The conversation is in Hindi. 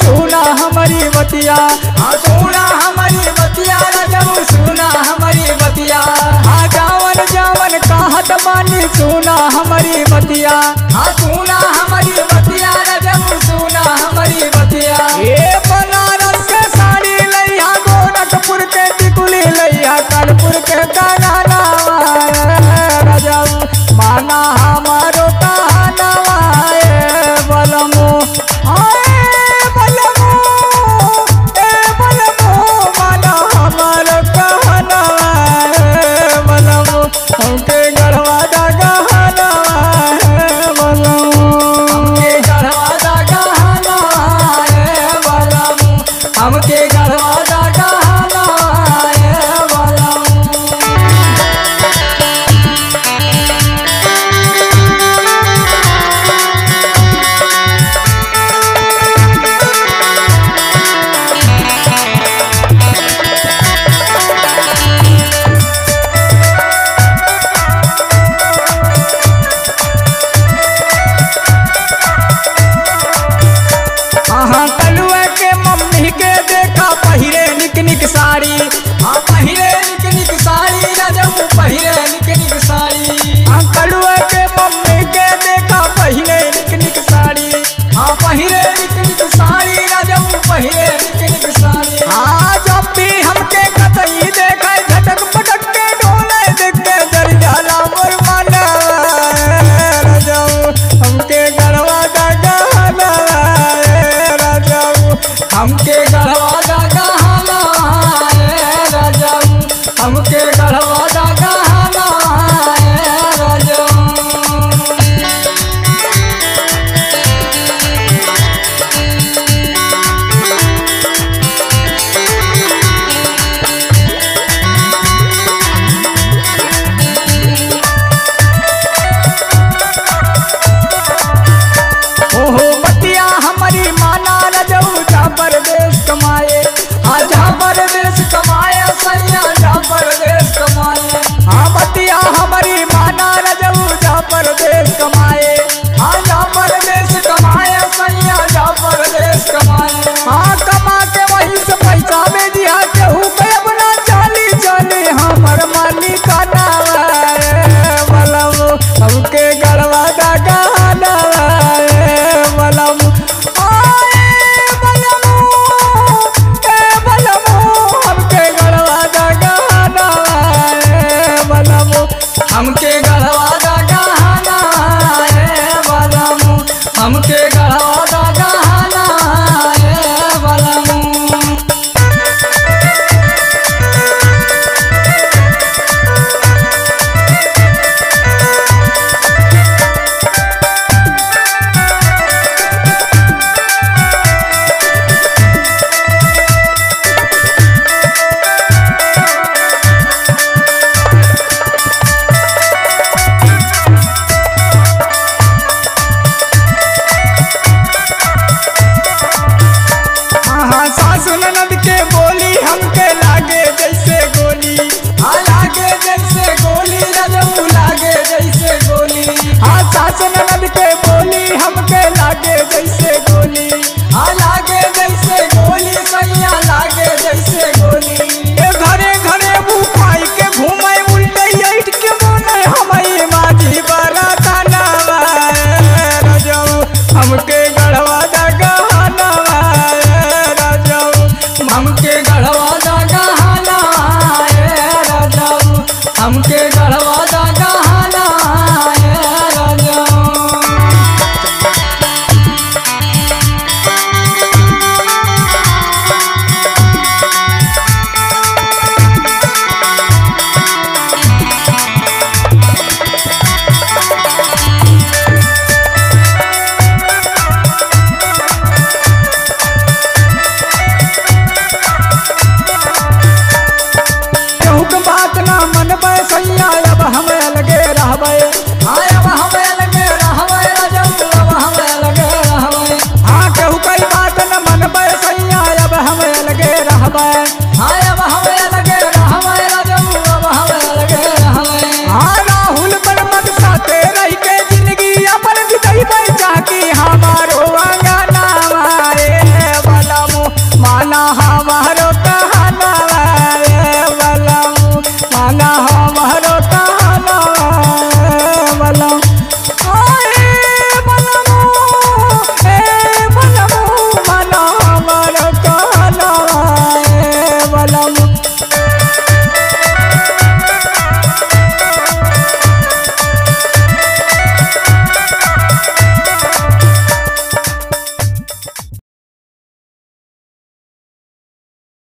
सुना हमारी बतिया, सुना हमारी बतिया राजू, सुना हमारी बतिया, जावन जावन कहत बानी सुना हमारी बतिया, सुना हमारी बतिया राजू, सुना हमारी बतिया। ये बनारस के साड़ी लैया, गोरखपुर के टिकुली लैया, कानपुर के काना राजू, माना हमारो कहना बलमो